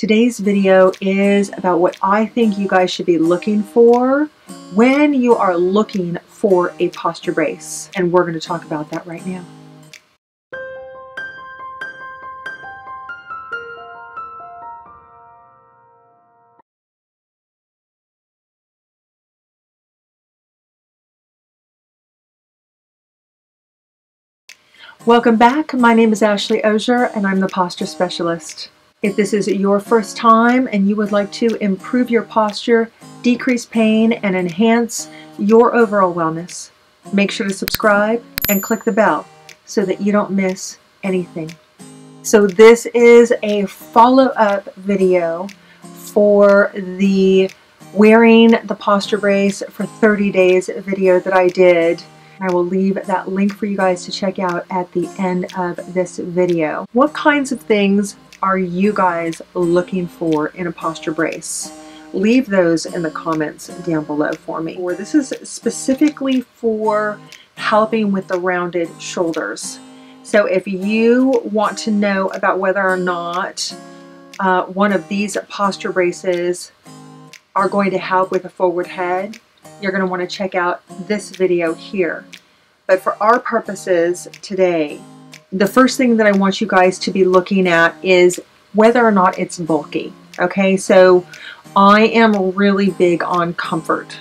Today's video is about what I think you guys should be looking for when you are looking for a posture brace, and we're going to talk about that right now. Welcome back. My name is Ashley Osier and I'm the Posture Specialist. If this is your first time and you would like to improve your posture, decrease pain, and enhance your overall wellness, make sure to subscribe and click the bell so that you don't miss anything. So this is a follow-up video for the wearing the posture brace for 30 days video that I did. I will leave that link for you guys to check out at the end of this video. What kinds of things are you guys looking for in a posture brace? Leave those in the comments down below for me. Or this is specifically for helping with the rounded shoulders. So if you want to know about whether or not one of these posture braces are going to help with a forward head, you're going to want to check out this video here. But for our purposes today, the first thing that I want you guys to be looking at is whether or not it's bulky. Okay, so I am really big on comfort.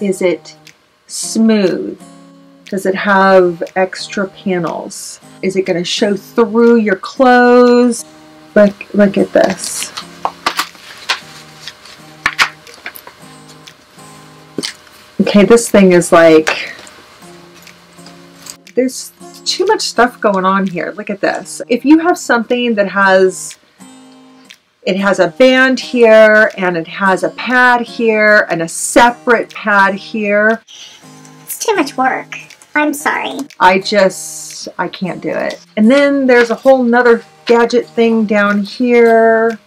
Is it smooth? Does it have extra panels? Is it going to show through your clothes? Look at this. Okay, this thing is like, there's too much stuff going on here. Look at this. If you have something that has, it has a band here, and it has a pad here, and a separate pad here. It's too much work. I'm sorry. I can't do it. And then there's a whole nother gadget thing down here.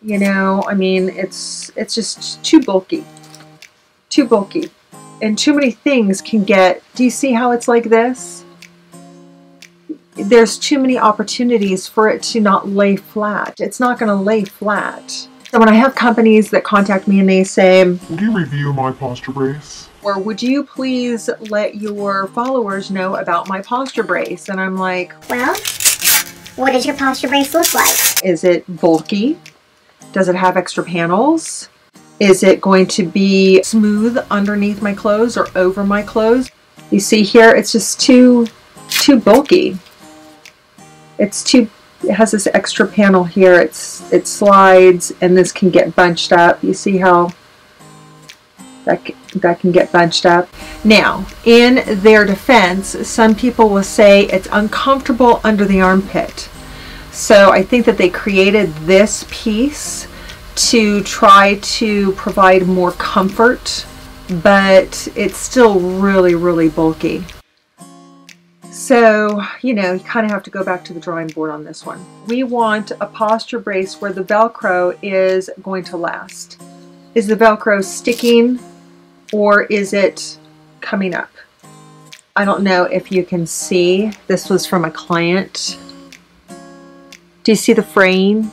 You know, I mean, it's just too bulky. Too bulky. And too many things can get, do you see how it's like this? There's too many opportunities for it to not lay flat. It's not going to lay flat. So when I have companies that contact me and they say, "Would you review my posture brace?" Or "Would you please let your followers know about my posture brace?" And I'm like, "Well, what does your posture brace look like? Is it bulky? Does it have extra panels? Is it going to be smooth underneath my clothes or over my clothes?" You see here, it's just too bulky. It has this extra panel here, it slides, and this can get bunched up. You see how that can get bunched up. Now, in their defense, some people will say it's uncomfortable under the armpit. So I think that they created this piece to try to provide more comfort, but it's still really, really bulky. So, you know, you kind of have to go back to the drawing board on this one. We want a posture brace where the Velcro is going to last. Is the Velcro sticking or is it coming up? I don't know if you can see. This was from a client. Do you see the fraying?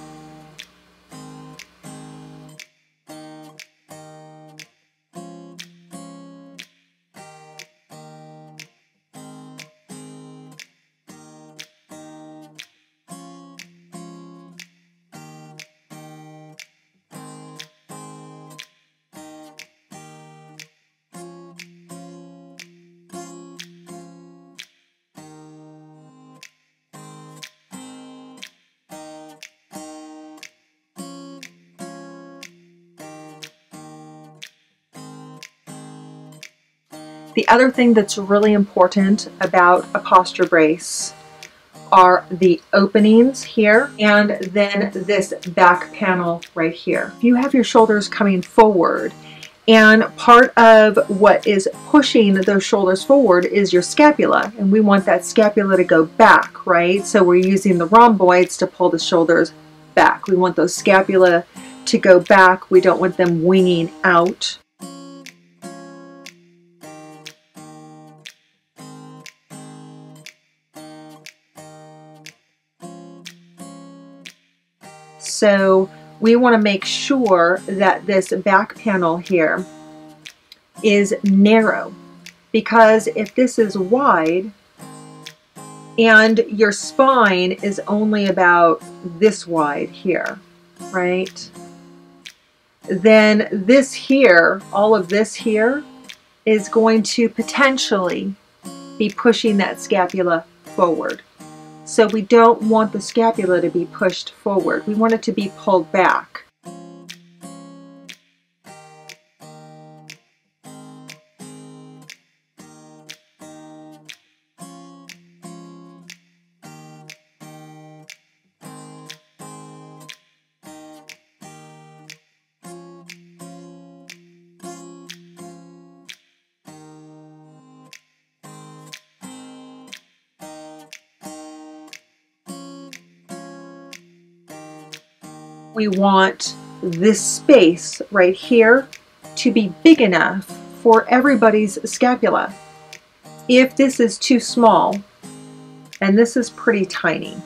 The other thing that's really important about a posture brace are the openings here and then this back panel right here. If you have your shoulders coming forward And part of what is pushing those shoulders forward is your scapula, and we want that scapula to go back, right? So we're using the rhomboids to pull the shoulders back. We want those scapula to go back. We don't want them winging out. So we want to make sure that this back panel here is narrow, because if this is wide and your spine is only about this wide here, right, then this here, all of this here, is going to potentially be pushing that scapula forward. So we don't want the scapula to be pushed forward. We want it to be pulled back. We want this space right here to be big enough for everybody's scapula. If this is too small, and this is pretty tiny,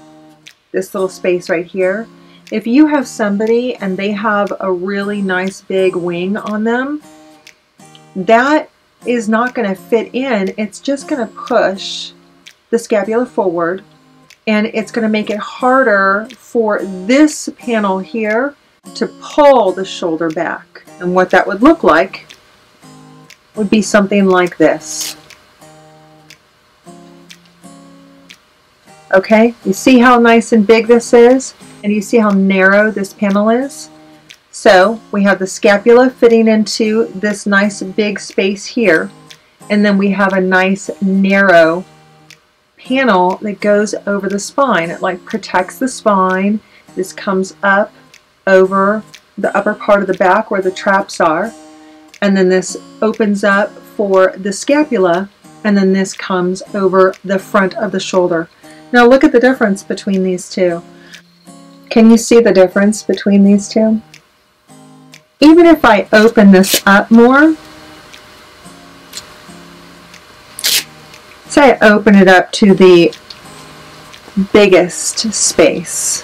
this little space right here, if you have somebody and they have a really nice big wing on them, that is not going to fit in. It's just going to push the scapula forward, and it's going to make it harder for this panel here to pull the shoulder back. And what that would look like would be something like this. Okay, you see how nice and big this is? And you see how narrow this panel is? So we have the scapula fitting into this nice big space here, and then we have a nice narrow panel that goes over the spine. It like protects the spine. This comes up over the upper part of the back where the traps are, and then this opens up for the scapula, and then this comes over the front of the shoulder. Now look at the difference between these two. Can you see the difference between these two? Even if I open this up more, I open it up to the biggest space.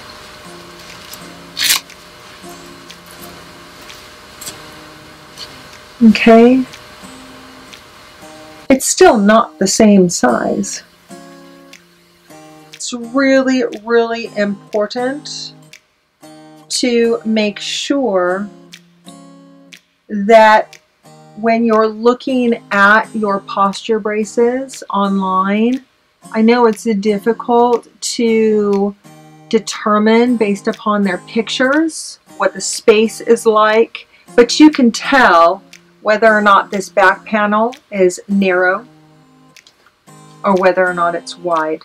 Okay, it's still not the same size. It's really, really important to make sure that when you're looking at your posture braces online, I know it's difficult to determine based upon their pictures what the space is like, but you can tell whether or not this back panel is narrow or whether or not it's wide.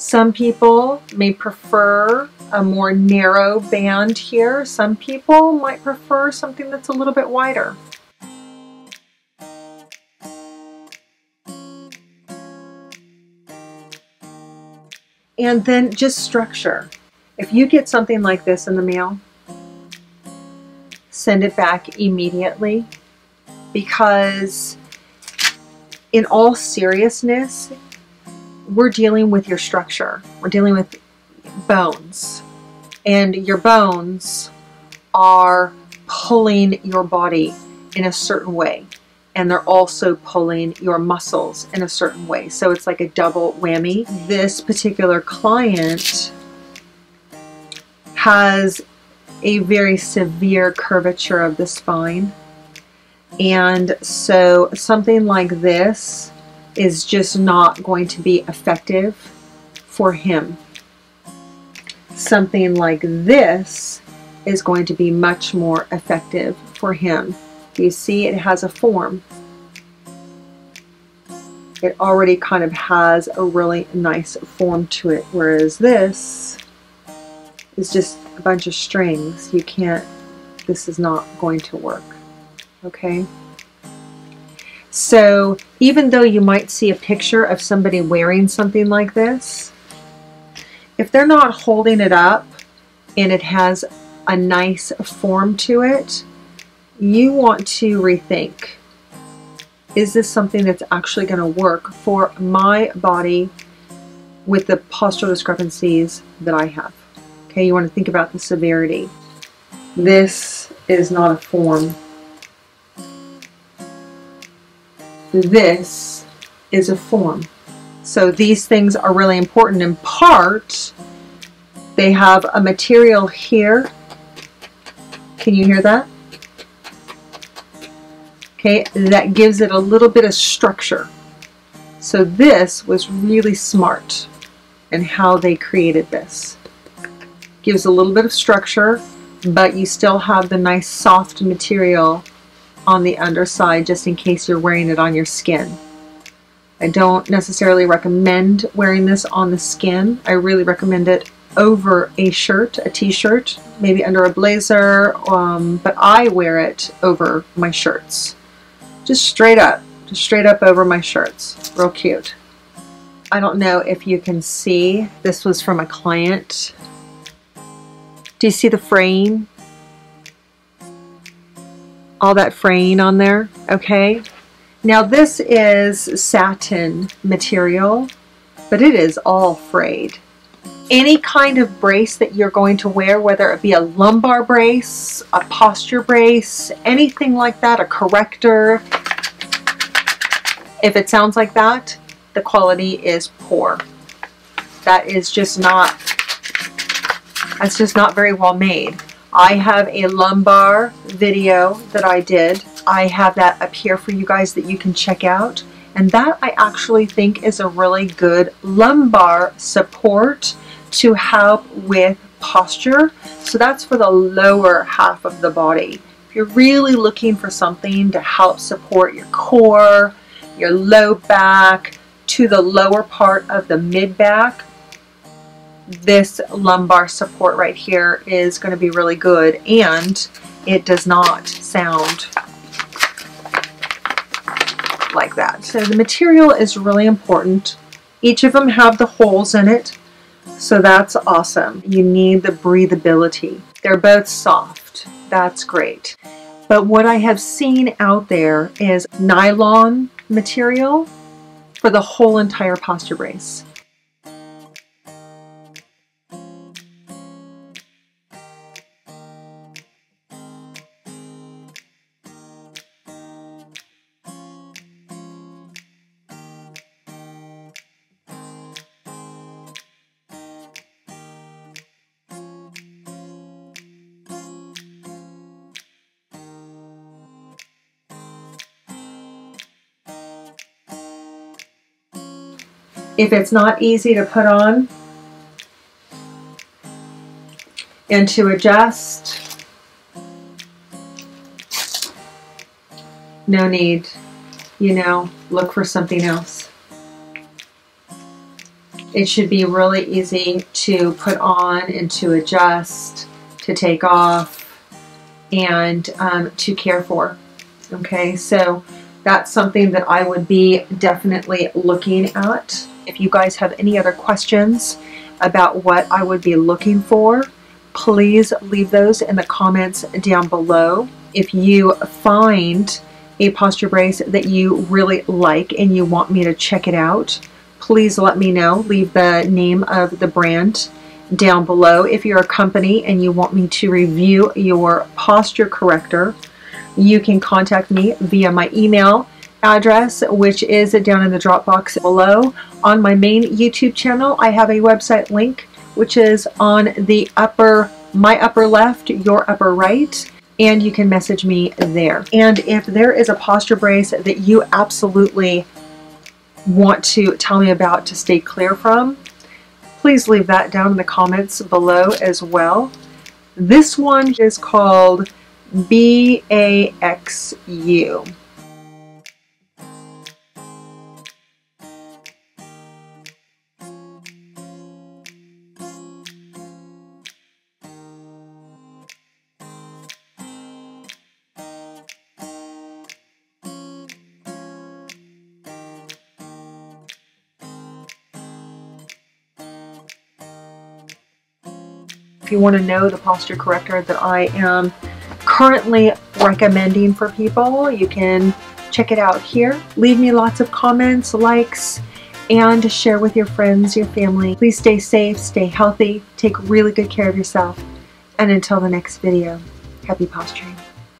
Some people may prefer a more narrow band here. Some people might prefer something that's a little bit wider. And then just structure. If you get something like this in the mail, send it back immediately, because in all seriousness, we're dealing with your structure. We're dealing with bones, and your bones are pulling your body in a certain way, and they're also pulling your muscles in a certain way. So it's like a double whammy. This particular client has a very severe curvature of the spine, and so something like this is just not going to be effective for him. Something like this is going to be much more effective for him. Do you see it has a form? It already kind of has a really nice form to it, whereas this is just a bunch of strings. You can't, this is not going to work, okay? So even though you might see a picture of somebody wearing something like this, if they're not holding it up and it has a nice form to it, you want to rethink, is this something that's actually going to work for my body with the postural discrepancies that I have? Okay, you want to think about the severity. This is not a form. This is a form. So these things are really important. In part, they have a material here. Can you hear that? Okay, that gives it a little bit of structure. So this was really smart in how they created this. Gives a little bit of structure, but you still have the nice soft material on the underside just in case you're wearing it on your skin. I don't necessarily recommend wearing this on the skin. I really recommend it over a shirt, a t-shirt, maybe under a blazer, but I wear it over my shirts. Just straight up over my shirts. Real cute. I don't know if you can see, this was from a client. Do you see the fraying? All that fraying on there, okay? Now this is satin material, but it is all frayed. Any kind of brace that you're going to wear, whether it be a lumbar brace, a posture brace, anything like that, a corrector, if it sounds like that, the quality is poor. That is just not, that's just not very well made. I have a lumbar video that I did. I have that up here for you guys that you can check out. And that I actually think is a really good lumbar support to help with posture. So that's for the lower half of the body. If you're really looking for something to help support your core, your low back, to the lower part of the mid back, this lumbar support right here is going to be really good, and it does not sound like that. So the material is really important. Each of them have the holes in it, so that's awesome. You need the breathability. They're both soft. That's great. But what I have seen out there is nylon material for the whole entire posture brace. If it's not easy to put on and to adjust, no need, you know, look for something else. It should be really easy to put on and to adjust, to take off, and to care for, okay? So that's something that I would be definitely looking at. If you guys have any other questions about what I would be looking for, please leave those in the comments down below. If you find a posture brace that you really like and you want me to check it out, please let me know. Leave the name of the brand down below. If you're a company and you want me to review your posture corrector, you can contact me via my email address, which is down in the drop box below. On my main YouTube channel, I have a website link, which is on the my upper left, your upper right, and you can message me there. And if there is a posture brace that you absolutely want to tell me about to stay clear from, please leave that down in the comments below as well. This one is called BAXU. If you want to know the posture corrector that I am currently recommending for people, you can check it out here. Leave me lots of comments, likes, and share with your friends, your family. Please stay safe, stay healthy, take really good care of yourself, and until the next video, happy posturing.